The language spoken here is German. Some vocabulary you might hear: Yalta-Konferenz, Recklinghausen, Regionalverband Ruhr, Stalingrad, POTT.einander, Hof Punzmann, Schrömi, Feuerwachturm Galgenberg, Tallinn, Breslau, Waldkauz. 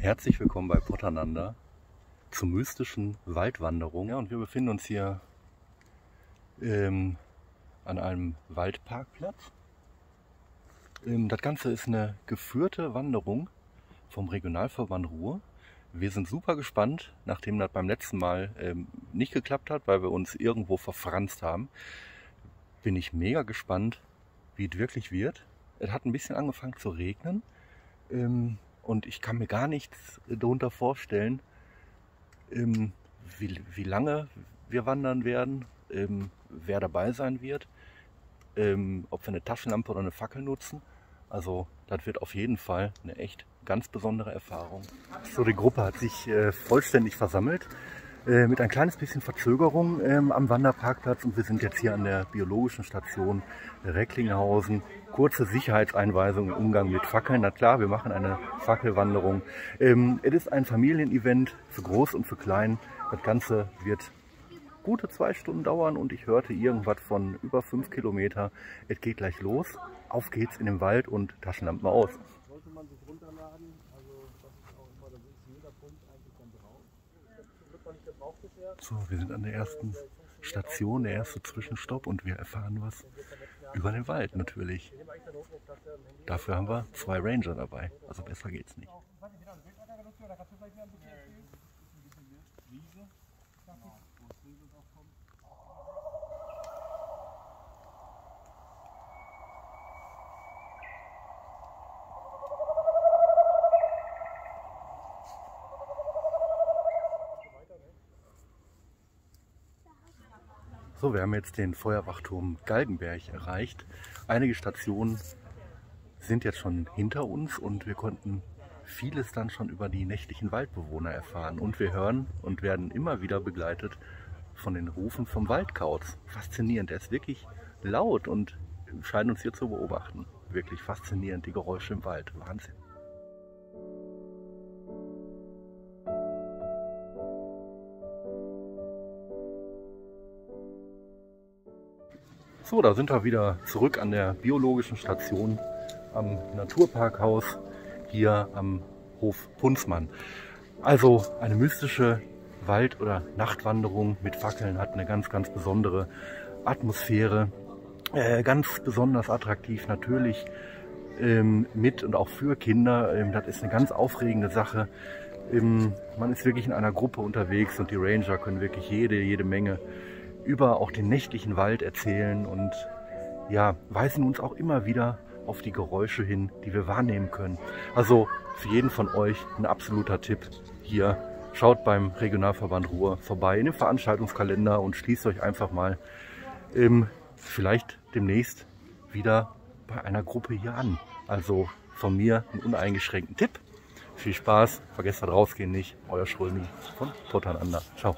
Herzlich willkommen bei POTT.einander zur mystischen Waldwanderung. Ja, und wir befinden uns hier an einem Waldparkplatz. Das Ganze ist eine geführte Wanderung vom Regionalverband Ruhr. Wir sind super gespannt, nachdem das beim letzten Mal nicht geklappt hat, weil wir uns irgendwo verfranst haben. Bin ich mega gespannt, wie es wirklich wird. Es hat ein bisschen angefangen zu regnen und ich kann mir gar nichts darunter vorstellen, wie lange wir wandern werden, wer dabei sein wird, ob wir eine Taschenlampe oder eine Fackel nutzen. Also das wird auf jeden Fall eine echt ganz besondere Erfahrung. So, die Gruppe hat sich vollständig versammelt, mit ein kleines bisschen Verzögerung am Wanderparkplatz, und wir sind jetzt hier an der biologischen Station Recklinghausen. Kurze Sicherheitseinweisung im Umgang mit Fackeln. Na klar, wir machen eine Fackelwanderung. Es ist ein Familienevent für groß und für klein. Das Ganze wird gute 2 Stunden dauern und ich hörte irgendwas von über 5 Kilometer. Es geht gleich los. Auf geht's in den Wald und Taschenlampen aus. Sollte man sich runterladen, also das ist auch immer, da ist jeder Punkt eigentlich dann drauf. So, wir sind an der ersten Station, der erste Zwischenstopp, und wir erfahren was über den Wald natürlich. Dafür haben wir 2 Ranger dabei, also besser geht's nicht. So, wir haben jetzt den Feuerwachturm Galgenberg erreicht. Einige Stationen sind jetzt schon hinter uns und wir konnten vieles dann schon über die nächtlichen Waldbewohner erfahren. Und wir hören und werden immer wieder begleitet von den Rufen vom Waldkauz. Faszinierend, er ist wirklich laut und scheint uns hier zu beobachten. Wirklich faszinierend, die Geräusche im Wald, Wahnsinn. So, da sind wir wieder zurück an der biologischen Station am Naturparkhaus, hier am Hof Punzmann. Also eine mystische Wald- oder Nachtwanderung mit Fackeln hat eine ganz, ganz besondere Atmosphäre. Ganz besonders attraktiv natürlich mit und auch für Kinder. Das ist eine ganz aufregende Sache. Man ist wirklich in einer Gruppe unterwegs und die Ranger können wirklich jede Menge über auch den nächtlichen Wald erzählen und ja, weisen uns auch immer wieder auf die Geräusche hin, die wir wahrnehmen können. Also für jeden von euch ein absoluter Tipp hier. Schaut beim Regionalverband Ruhr vorbei in dem Veranstaltungskalender und schließt euch einfach mal vielleicht demnächst wieder bei einer Gruppe hier an. Also von mir einen uneingeschränkten Tipp. Viel Spaß, vergesst da rausgehen nicht. Euer Schrömi von POTT.einander. Ciao.